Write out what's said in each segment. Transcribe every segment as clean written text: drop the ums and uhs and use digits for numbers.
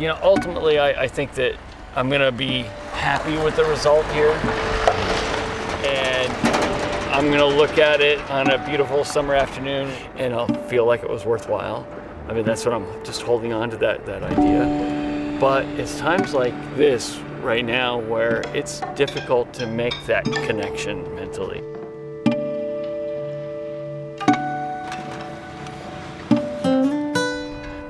you know, ultimately, I think that I'm going to be happy with the result here. And I'm going to look at it on a beautiful summer afternoon and I'll feel like it was worthwhile. I mean, that's what I'm just holding on to, that idea. But it's times like this right now where it's difficult to make that connection mentally.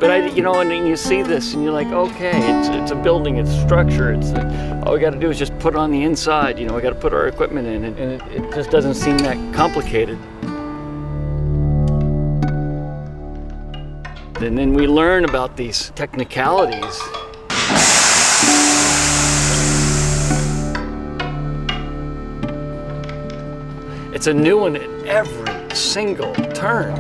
But I, you know, and you see this and you're like, okay, it's a building, it's structure, it's a, all we got to do is just put on the inside, you know, we got to put our equipment in, and it just doesn't seem that complicated. And then we learn about these technicalities. It's a new one at every single turn.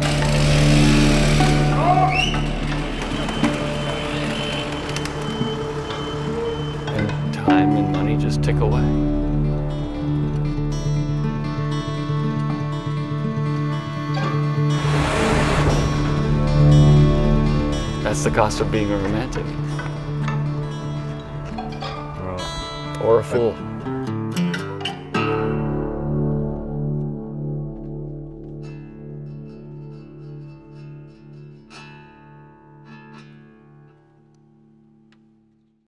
Time and money just tick away. That's the cost of being a romantic. Or a fool.